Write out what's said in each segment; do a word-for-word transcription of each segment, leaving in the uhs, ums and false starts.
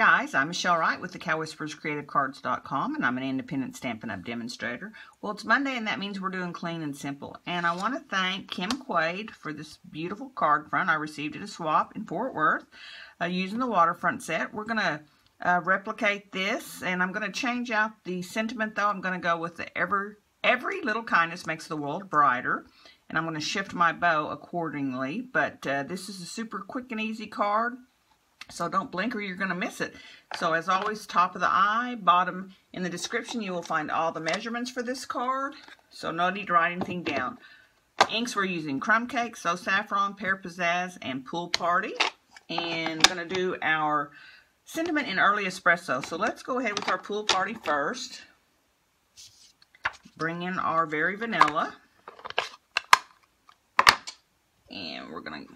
guys, I'm Michelle Wright with the Cow Whisperers Creative Cards dot com, and I'm an independent Stampin' Up! Demonstrator. Well, it's Monday, and that means we're doing clean and simple. And I want to thank Kim Quaid for this beautiful card front I received at a swap in Fort Worth uh, using the waterfront set. We're going to uh, replicate this, and I'm going to change out the sentiment, though. I'm going to go with the Every, every Little Kindness Makes the World Brighter. And I'm going to shift my bow accordingly. But uh, this is a super quick and easy card. So don't blink or you're going to miss it. So as always, top of the eye, bottom in the description, you will find all the measurements for this card. So no need to write anything down. Inks we're using Crumb Cake, So Saffron, Pear Pizzazz, and Pool Party. And we're going to do our sentiment in Early Espresso. So let's go ahead with our Pool Party first. Bring in our Very Vanilla. And we're going to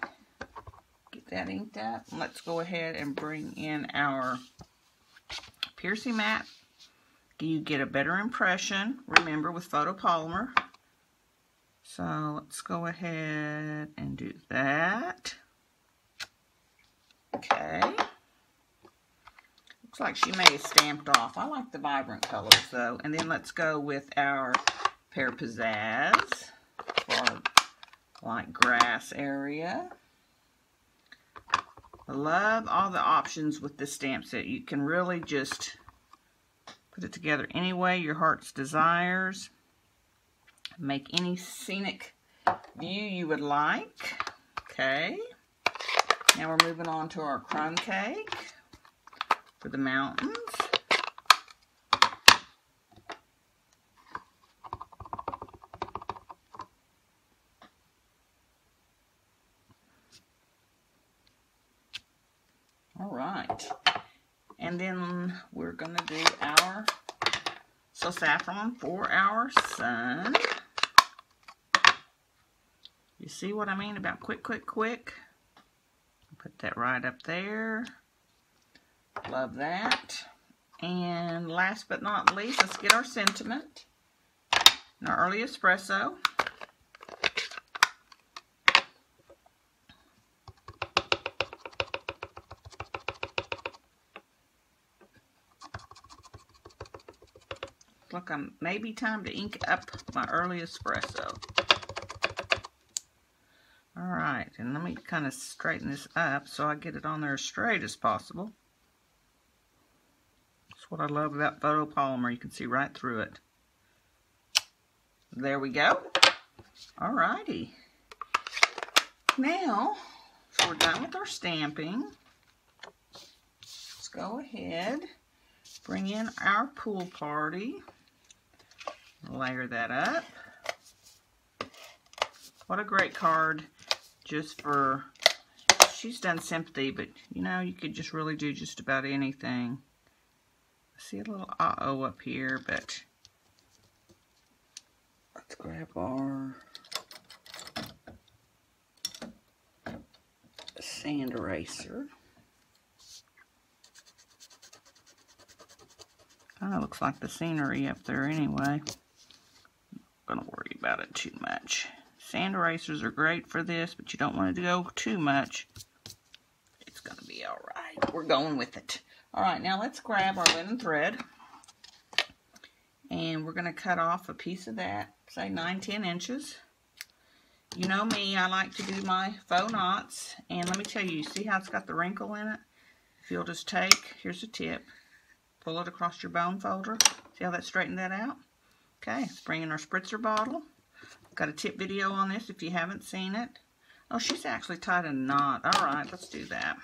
that inked up. Let's go ahead and bring in our piercing mat. You get a better impression, remember, with photopolymer. So let's go ahead and do that. Okay. Looks like she may have stamped off. I like the vibrant colors though. And then let's go with our Pear Pizzazz for our light grass area. I love all the options with this stamp set. You can really just put it together any way your heart's desires. Make any scenic view you would like. Okay. Now we're moving on to our Crumb Cake for the mountains. And then we're going to do our So Saffron for our sun. You see what I mean about quick, quick, quick? Put that right up there. Love that. And last but not least, let's get our sentiment and our Early Espresso. Look, I'm maybe time to ink up my Early Espresso. All right, and let me kind of straighten this up so I get it on there as straight as possible. That's what I love about photopolymer. You can see right through it. There we go. All righty. Now, so we're done with our stamping. Let's go ahead, bring in our Pool Party. Layer that up. What a great card just for, she's done sympathy, but you know, you could just really do just about anything. I see a little uh-oh up here, but let's grab our sand eraser. Kind of looks like the scenery up there anyway. Gonna worry about it too much. Sand erasers are great for this, but you don't want it to go too much. It's gonna be all right. We're going with it. All right, now let's grab our linen thread, and we're gonna cut off a piece of that, say nine, ten inches. You know me, I like to do my faux knots, and let me tell you, you see how it's got the wrinkle in it? If you'll just take, here's a tip, pull it across your bone folder. See how that straightened that out? Okay, let's bring in our spritzer bottle. Got a tip video on this if you haven't seen it. Oh, she's actually tied a knot. All right, let's do that.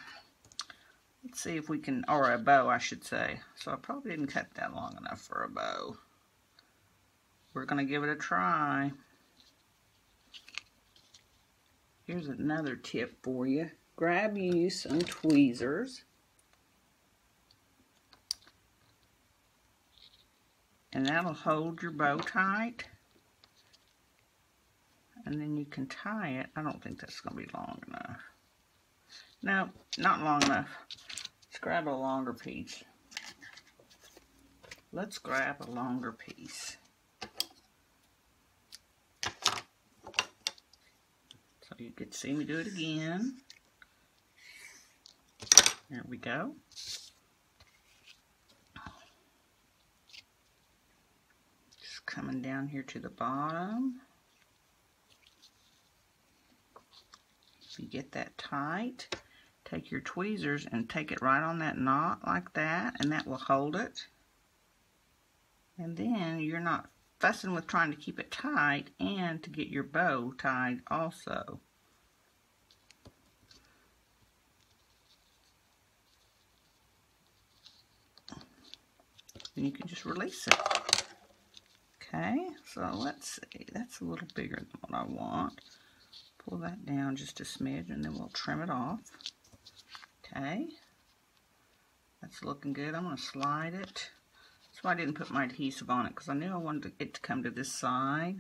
Let's see if we can, or a bow, I should say. So I probably didn't cut that long enough for a bow. We're going to give it a try. Here's another tip for you. Grab you some tweezers. And that'll hold your bow tight. And then you can tie it. I don't think that's going to be long enough. No, not long enough. Let's grab a longer piece. Let's grab a longer piece. So you can see me do it again. There we go. just coming down here to the bottom. If you get that tight, take your tweezers and take it right on that knot like that, and that will hold it. And then you're not fussing with trying to keep it tight and to get your bow tied also. Then you can just release it. Okay, so let's see. That's a little bigger than what I want. Pull that down just a smidge and then we'll trim it off. Okay, that's looking good. I'm going to slide it. That's why I didn't put my adhesive on it, because I knew I wanted it to come to this side.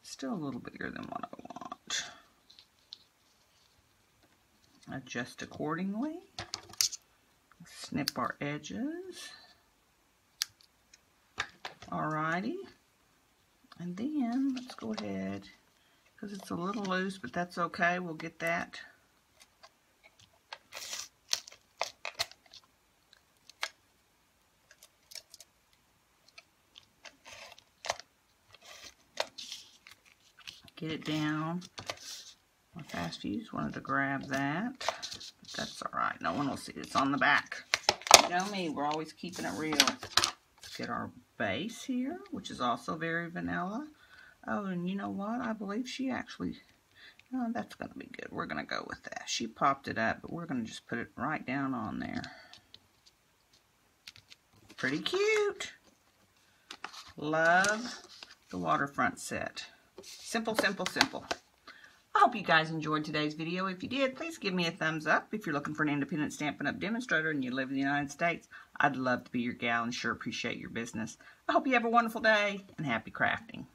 It's still a little bigger than what I want. Adjust accordingly. Snip our edges. Alrighty, and then let's go ahead, because it's a little loose, but that's okay. We'll get that. Get it down. My fast fuse wanted to grab that, but that's alright. No one will see it's on the back. You know me, we're always keeping it real. Let's get our base here, which is also very vanilla. Oh, and you know what? I believe she actually, no, that's going to be good. We're going to go with that. She popped it up, but we're going to just put it right down on there. Pretty cute. Love the waterfront set. Simple, simple, simple. I hope you guys enjoyed today's video. If you did, please give me a thumbs up. If you're looking for an independent Stampin' Up! Demonstrator and you live in the United States, I'd love to be your gal and sure appreciate your business. I hope you have a wonderful day and happy crafting.